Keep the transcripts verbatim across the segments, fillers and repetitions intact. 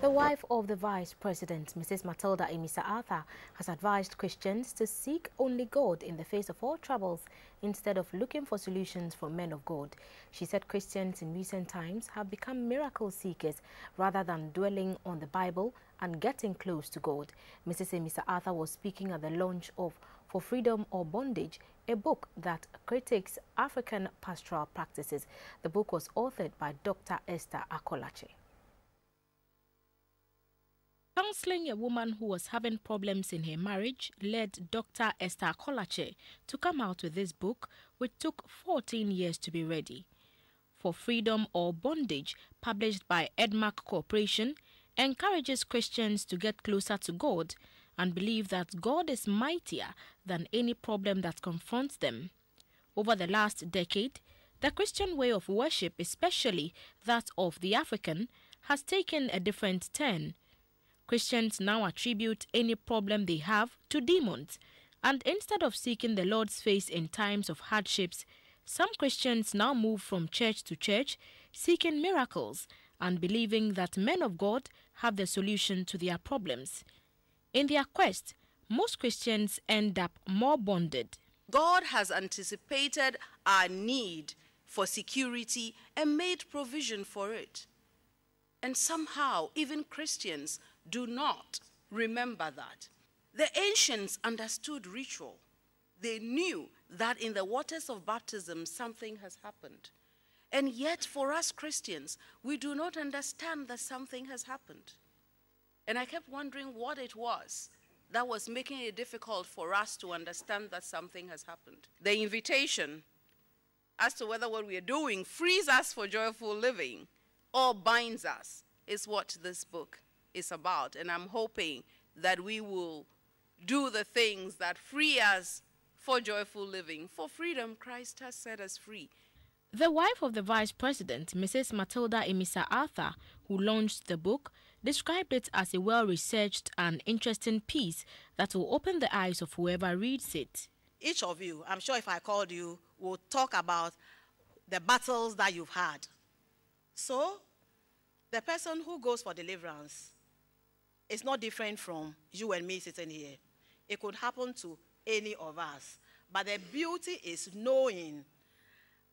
The wife of the Vice President, Missus Matilda Amissah-Arthur, has advised Christians to seek only God in the face of all troubles instead of looking for solutions from men of God. She said Christians in recent times have become miracle seekers rather than dwelling on the Bible and getting close to God. Missus Amissah-Arthur was speaking at the launch of For Freedom or Bondage, a book that critiques African pastoral practices. The book was authored by Doctor Esther Acolatse. Counseling a woman who was having problems in her marriage led Doctor Esther Acolatse to come out with this book, which took fourteen years to be ready. For Freedom or Bondage, published by Edmark Corporation, encourages Christians to get closer to God and believe that God is mightier than any problem that confronts them. Over the last decade, the Christian way of worship, especially that of the African, has taken a different turn. Christians now attribute any problem they have to demons, and instead of seeking the Lord's face in times of hardships, some Christians now move from church to church seeking miracles and believing that men of God have the solution to their problems. In their quest, most Christians end up more bonded. God has anticipated our need for security and made provision for it. And somehow, even Christians do not remember that. The ancients understood ritual. They knew that in the waters of baptism, something has happened. And yet, for us Christians, we do not understand that something has happened. And I kept wondering what it was that was making it difficult for us to understand that something has happened. The invitation as to whether what we are doing frees us for joyful living or binds us is what this book is about, and I'm hoping that we will do the things that free us for joyful living. For freedom, Christ has set us free. The wife of the Vice President, Missus Matilda Amissah-Arthur, who launched the book, described it as a well-researched and interesting piece that will open the eyes of whoever reads it. Each of you, I'm sure if I called you, will talk about the battles that you've had. So, the person who goes for deliverance is not different from you and me sitting here. It could happen to any of us. But the beauty is knowing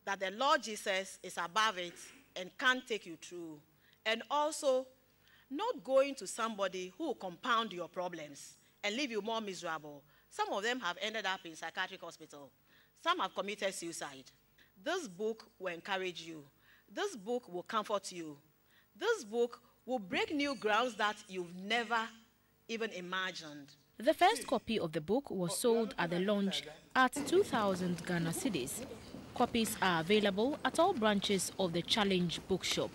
that the Lord Jesus is above it and can take you through. And also, not going to somebody who will compound your problems and leave you more miserable. Some of them have ended up in psychiatric hospital. Some have committed suicide. This book will encourage you. This book will comfort you. This book will break new grounds that you've never even imagined. The first copy of the book was sold at the launch at two thousand Ghana cedis. Copies are available at all branches of the Challenge Bookshop.